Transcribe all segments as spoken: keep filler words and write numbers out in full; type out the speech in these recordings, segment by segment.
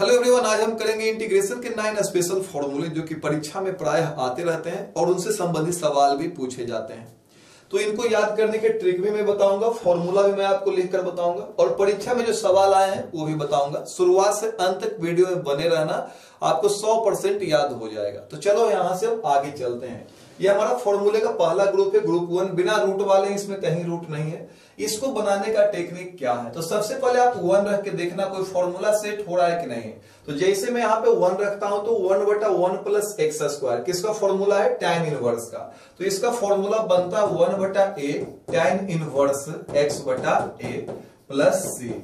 Hello everyone, आज हम करेंगे इंटीग्रेशन के नाइन स्पेशल फॉर्मूले जो कि परीक्षा में प्रायः आते रहते हैं और उनसे संबंधित सवाल भी पूछे जाते हैं। तो इनको याद करने के ट्रिक भी मैं बताऊंगा, फॉर्मूला भी मैं आपको लिखकर बताऊंगा और परीक्षा में जो सवाल आए हैं वो भी बताऊंगा। शुरुआत से अंत तक वीडियो में बने रहना, आपको सौ परसेंट याद हो जाएगा। तो चलो यहाँ से हम आगे चलते हैं। ये हमारा फॉर्मूले का पहला ग्रुप है, ग्रुप वन, बिना रूट वाले, इसमें कहीं रूट नहीं है। इसको बनाने का टेक्निक क्या है, तो सबसे पहले आप वन रख के देखना कोई फॉर्मूला सेट हो रहा है कि नहीं। तो जैसे मैं यहाँ पे वन रखता हूं तो वन बटा वन प्लस एक्स स्क्वायर, किसका फॉर्मूला है, टैन इनवर्स का। तो इसका फॉर्मूला बनता है वन बटा ए टैन इनवर्स एक्स बटा ए प्लस सी,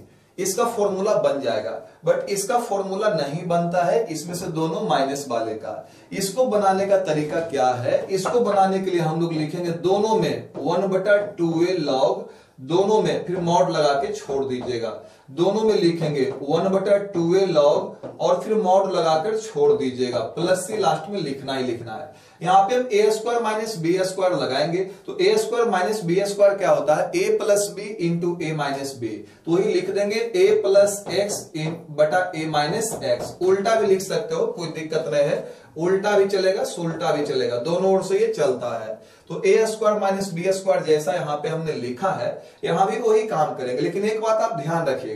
इसका फॉर्मूला बन जाएगा। बट इसका फॉर्मूला नहीं बनता है, इसमें से दोनों माइनस वाले का। इसको बनाने का तरीका क्या है, इसको बनाने के लिए हम लोग लिखेंगे दोनों में वन बटा टू ए लॉग, दोनों में फिर मॉड लगा के छोड़ दीजिएगा। दोनों में लिखेंगे वन बटा टू ए लॉग और फिर मॉड लगाकर छोड़ दीजिएगा, प्लस सी लास्ट में लिखना ही लिखना है। यहाँ पे हम ए स्क्वायर माइनस बी स्क्वायर लगाएंगे, तो ए स्क्वायर माइनस बी स्क्वायर क्या होता है, ए प्लस बी इंटू ए माइनस बी। तो वही लिख देंगे ए प्लस एक्स बटा ए माइनस एक्स। उल्टा भी लिख सकते हो, कोई दिक्कत नहीं है, उल्टा भी चलेगा सुल्टा भी चलेगा, दोनों ओर से ये चलता है। तो ए स्क्वायर माइनस बी स्क्वायर जैसा यहाँ पे हमने लिखा है, यहाँ भी वही काम करेंगे। लेकिन एक बात आप ध्यान रखिएगा,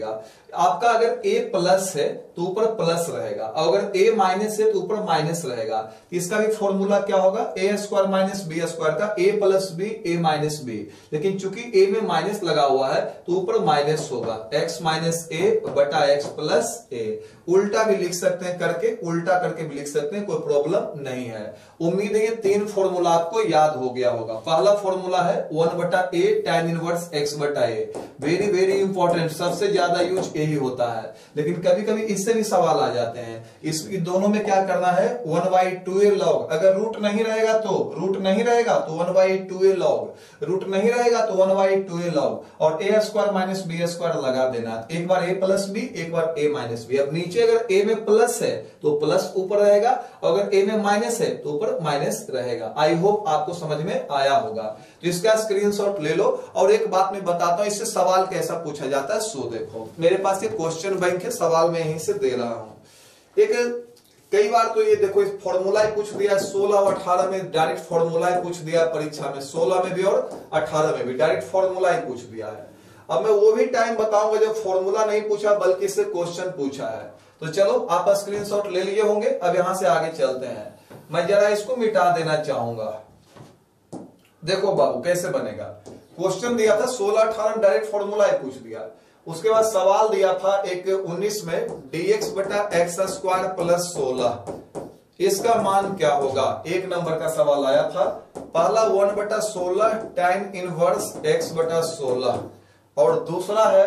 आपका अगर ए प्लस है तो ऊपर प्लस रहेगा, अगर ए माइनस है तो ऊपर माइनस रहेगा। इसका भी फॉर्मूला क्या होगा, a square minus B square का a plus b a minus b. लेकिन चूंकि ए में माइनस लगा हुआ है तो ऊपर माइनस होगा, एक्स माइनस ए बटा एक्स प्लस ए। उल्टा भी लिख सकते हैं करके, उल्टा करके भी लिख सकते हैं, कोई प्रॉब्लम नहीं है। उम्मीद है ये तीन फॉर्मूला आपको याद हो गया होगा। पहला फॉर्मूला है वन बटा ए टैन इनवर्स एक्स बटा ए, वेरी वेरी इंपॉर्टेंट, सबसे ज्यादा यूज यही होता है। लेकिन कभी कभी इससे भी सवाल आ जाते हैं। इस दोनों में क्या करना है, one by two a log, अगर रूट नहीं रहेगा तो रूट नहीं रहेगा तो one by two a log, root नहीं रहेगा तो one by two a log और a square minus B square लगा देना, एक बार ए प्लस बी एक बार ए माइनस बी। अब नीचे अगर ए में प्लस है तो प्लस ऊपर रहेगा, अगर ए में माइनस है तो ऊपर माइनस रहेगा। आई होप आपको समझ में आया होगा। तो इसका स्क्रीनशॉट ले लो। और एक बात मैं बताता हूं, इससे सवाल कैसा पूछा जाता है सो देखो, मेरे पास ये क्वेश्चन बैंक है, सवाल मैं यहीं से दे रहा हूं। एक कई बार तो ये देखो फॉर्मूला ही पूछ दिया, सोलह और अठारह में डायरेक्ट फॉर्मूला ही पूछ दिया परीक्षा में, सोलह में भी और अठारह में भी डायरेक्ट फॉर्मूला ही पूछ दिया है। अब मैं वो भी टाइम बताऊंगा जब फॉर्मूला नहीं पूछा बल्कि इससे क्वेश्चन पूछा है। तो चलो आप स्क्रीनशॉट ले लिए होंगे। अब यहां से आगे चलते हैं, मैं जरा इसको मिटा देना चाहूंगा। देखो बाबू कैसे बनेगा, क्वेश्चन दिया था सोलह अठारह में डायरेक्ट फॉर्मूला है पूछ दिया, उसके बाद सवाल दिया था एक उन्नीस में dx बटा एक्स स्क्वायर प्लस सोलह, इसका मान क्या होगा। एक नंबर का सवाल आया था, पहला वन बटा सोलह टैन इनवर्स एक्स बटा सोलह और दूसरा है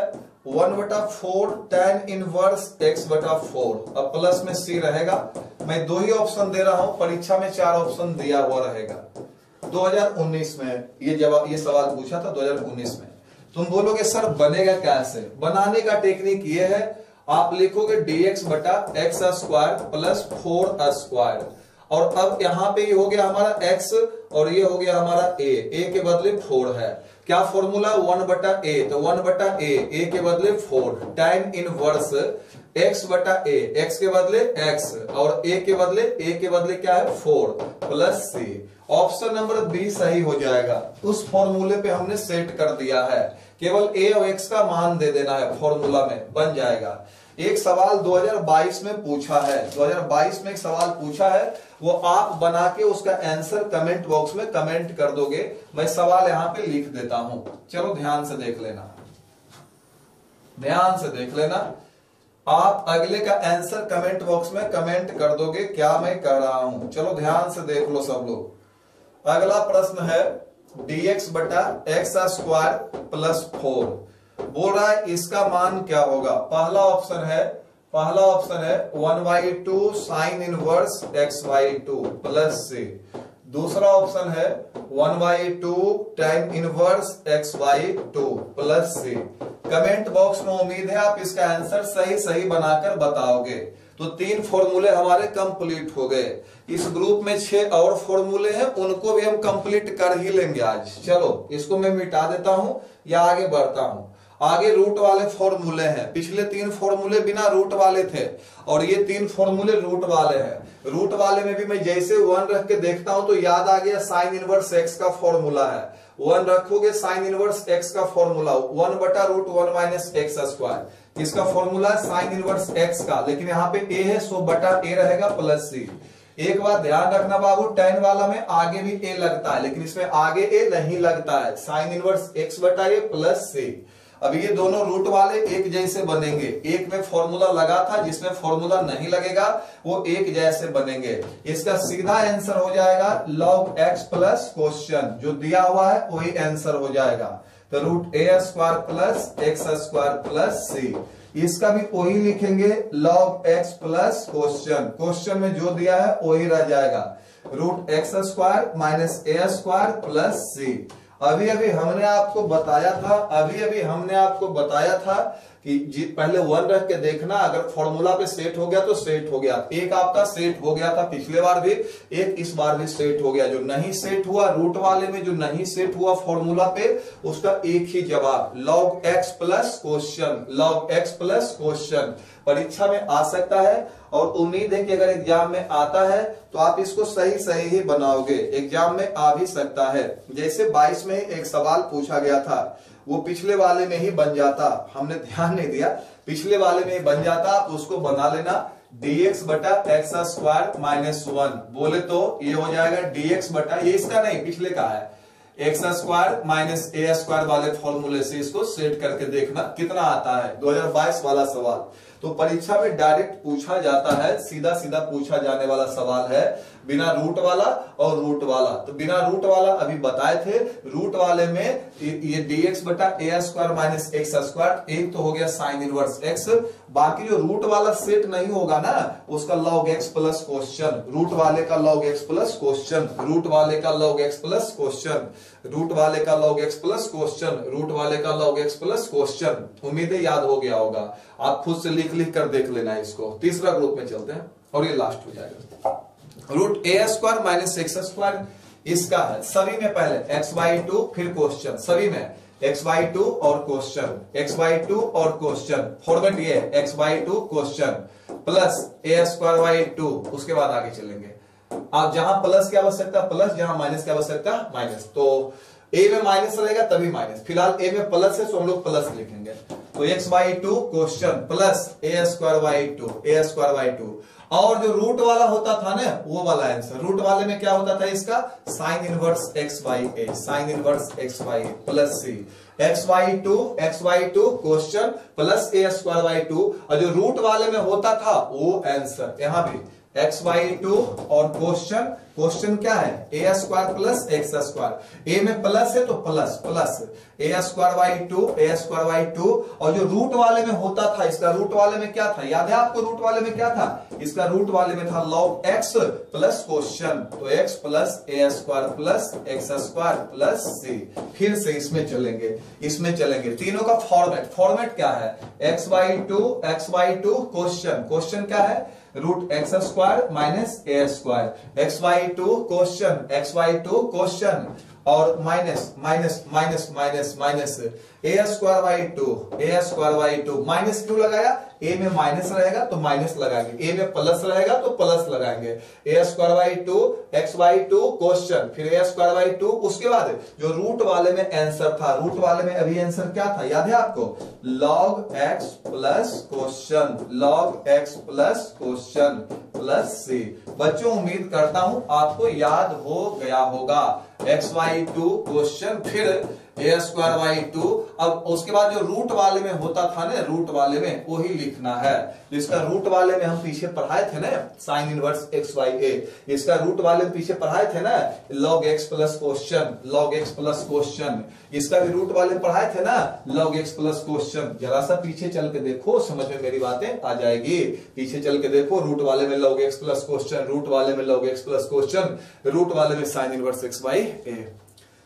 वन बटा फोर टैन इनवर्स एक्स बटा फोर। अब प्लस में सी रहेगा, मैं दो ही ऑप्शन दे रहा हूं, परीक्षा में चार ऑप्शन दिया हुआ रहेगा। दो हज़ार उन्नीस में ये जवाब ये सवाल पूछा था दो हज़ार उन्नीस में। तुम बोलोगे सर बनेगा कैसे, बनाने का टेक्निक ये है, आप लिखोगे dx बटा x square plus four square और अब यहाँ पे ये हो गया हमारा x और ये हो गया हमारा a, a के बदले फोर है। क्या फॉर्मूला, वन बटा a, तो वन बटा a, a के बदले फोर टाइम इनवर्स x बटा a, x के बदले x और a के बदले a के बदले क्या है four plus c। Option number B सही हो जाएगा। उस फॉर्मूले पे हमने सेट कर दिया है, केवल a और x का मान दे देना है फॉर्मूला में, बन जाएगा। एक सवाल दो हज़ार बाईस में पूछा है, दो हज़ार बाईस में एक सवाल पूछा है, वो आप बना के उसका आंसर कमेंट बॉक्स में कमेंट कर दोगे। मैं सवाल यहाँ पे लिख देता हूं, चलो ध्यान से देख लेना, ध्यान से देख लेना, आप अगले का आंसर कमेंट बॉक्स में कमेंट कर दोगे क्या मैं कह रहा हूं। चलो ध्यान से देख लो सब लोग। अगला प्रश्न है dx बटा एक्स स्क्वायर प्लस फोर, बोल रहा है इसका मान क्या होगा। पहला ऑप्शन है पहला ऑप्शन है one by two sine inverse x by two plus c, दूसरा ऑप्शन है one by two time inverse x by two plus c. Comment box में उम्मीद है आप इसका आंसर सही सही बनाकर बताओगे। तो तीन फॉर्मूले हमारे कंप्लीट हो गए। इस ग्रुप में छह और फॉर्मूले हैं, उनको भी हम कंप्लीट कर ही लेंगे आज। चलो इसको मैं मिटा देता हूं या आगे बढ़ता हूं। आगे रूट वाले फॉर्मूले हैं। पिछले तीन फॉर्मूले बिना रूट वाले थे और ये तीन फॉर्मूले रूट वाले हैं। रूट वाले में भी मैं जैसे वन रख के देखता हूं तो याद आ गया साइन इनवर्स एक्स का फॉर्मूला है। वन रखोगे साइन इनवर्स एक्स का फॉर्मूला वन बटा root one minus x square, इसका फॉर्मूला है साइन इनवर्स एक्स का, लेकिन यहाँ पे ए है सो बटा ए रहेगा प्लस सी। एक बात ध्यान रखना बाबू, टेन वाला में आगे भी ए लगता है लेकिन इसमें आगे ए नहीं लगता है। साइन इनवर्स एक्स बटा ए प्लस सी। अब ये दोनों रूट वाले एक जैसे बनेंगे, एक में फॉर्मूला लगा था जिसमें फॉर्मूला नहीं लगेगा वो एक जैसे बनेंगे। इसका सीधा आंसर हो जाएगा लॉग एक्स प्लस क्वेश्चन जो दिया हुआ है वही आंसर हो जाएगा। तो root a square plus x square plus c, इसका भी वही लिखेंगे log x plus question, question में जो दिया है वही रह जाएगा। Root x square minus a square plus c. अभी अभी हमने आपको बताया था अभी अभी हमने आपको बताया था कि जी पहले वन रख के देखना, अगर फॉर्मूला पे सेट हो गया तो सेट हो गया। एक आपका सेट हो गया था पिछले बार भी, एक इस बार भी सेट हो गया। जो नहीं सेट हुआ रूट वाले में, जो नहीं सेट हुआ फॉर्मूला पे, उसका एक ही जवाब log x plus question. Log x plus question परीक्षा में आ सकता है और उम्मीद है कि अगर एग्जाम में आता है तो आप इसको सही सही ही बनाओगे, एग्जाम में आ भी सकता है। जैसे बाईस में एक सवाल पूछा गया था, वो पिछले वाले में ही बन जाता, हमने ध्यान नहीं दिया, पिछले वाले में ही बन जाता, आप उसको बना लेना। dx बटा एक्स स्क्वायर माइनस वन, बोले तो ये हो जाएगा dx बटा, ये इसका नहीं पिछले का है, x square minus a square वाले फॉर्मूले से इसको सेट करके देखना कितना आता है। दो हजार बाईस वाला सवाल तो परीक्षा में डायरेक्ट पूछा जाता है, सीधा सीधा पूछा जाने वाला सवाल है, बिना रूट वाला और रूट वाला। तो बिना रूट वाला अभी बताए थे, रूट वाले में ये dx बटा a square minus x square, एक तो हो गया साइन इनवर्स एक्स, बाकी जो रूट वाला सेट नहीं होगा ना उसका log x plus question, root वाले का log x plus question, root वाले का log x plus question, root वाले का log x plus question, root वाले का लॉग एक्स प्लस क्वेश्चन। उम्मीद है याद हो गया होगा, आप खुद से लिख लिख कर देख लेना इसको। तीसरा ग्रुप में चलते हैं और ये लास्ट हो जाएगा। Root a square minus x square इसका है, सभी में पहले एक्स बाई टू फिर क्वेश्चन, सभी में एक्स बाई टू और क्वेश्चन, एक्स बाई टू और क्वेश्चन, फॉर्मेट ये x by two question plus a square by two, उसके बाद आगे चलेंगे। आप जहां प्लस की आवश्यकता प्लस, जहां माइनस की आवश्यकता माइनस। तो ए में माइनस रहेगा तभी माइनस, फिलहाल ए में प्लस है तो हम लोग प्लस लिखेंगे। तो x by two question plus a square by two, a square by two. और जो रूट वाला होता था ना वो वाला आंसर, रूट वाले में क्या होता था इसका sine inverse x by a, sine inverse x by a plus c, x by two, x by two question plus a square by two. और जो रूट वाले में होता था वो आंसर, यहाँ भी एक्स बाई टू और क्वेश्चन, क्वेश्चन क्या है a square plus x square, a में प्लस है तो plus plus a square by two, a square by two. और जो रूट वाले में होता था इसका, रूट वाले में क्या था याद है आपको, रूट वाले में क्या था इसका, रूट वाले में था लॉग एक्स प्लस क्वेश्चन। तो x plus a square plus x square plus सी, फिर से इसमें चलेंगे इसमें चलेंगे तीनों का फॉर्मेट, फॉर्मेट क्या है x by two, x by two question, question क्या है root x square minus a square, x by two question, x by two question और minus minus minus minus minus a square by two, a square by two. Minus क्यों लगाया, ए में minus रहेगा तो minus लगाएंगे, ए में प्लस रहेगा तो प्लस लगाएंगे। A square by two, x by two question, फिर ए स्क्वायर बाई टू। उसके बाद जो रूट वाले में आंसर था, रूट वाले में अभी आंसर क्या था याद है आपको, log x plus question, log x plus question plus सी। बच्चों उम्मीद करता हूं आपको याद हो गया होगा। एक्स वाई टू क्वेश्चन फिर ए स्क्वायर बाई टू। अब उसके बाद जो रूट वाले में होता था ना, रूट वाले में वही लिखना है। इसका रूट वाले में हम पीछे पढ़ाए थे ना sine inverse x by a, इसका रूट वाले में पीछे पढ़ाए थे ना log x plus question, log x plus question. इसका भी रूट वाले में पढ़ाए थे ना लॉग एक्स प्लस क्वेश्चन। जरा सा पीछे चल के देखो, समझ में मेरी बातें आ जाएगी। पीछे चल के देखो, रूट वाले में log x plus question, root वाले में log x plus question, root वाले में sine inverse x by a.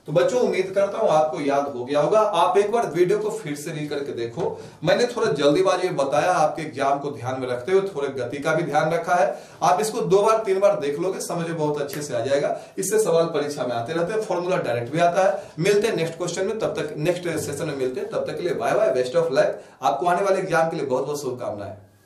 तो बच्चों उम्मीद करता हूं आपको याद हो गया होगा। आप एक बार वीडियो को फिर से रीड करके देखो। मैंने थोड़ा जल्दीबाजी में बताया, आपके एग्जाम को ध्यान में रखते हुए थोड़े गति का भी ध्यान रखा है। आप इसको दो बार तीन बार देख लोगे, समझ में बहुत अच्छे से आ जाएगा। इससे सवाल परीक्षा में आते रहते हैं, फॉर्मूला डायरेक्ट भी आता है। मिलते हैं नेक्स्ट क्वेश्चन में, तब तक नेक्स्ट सेशन में मिलते हैं। तब तक के लिए bye bye, best of luck. आपको आने वाले एग्जाम के लिए बहुत बहुत शुभकामनाएं।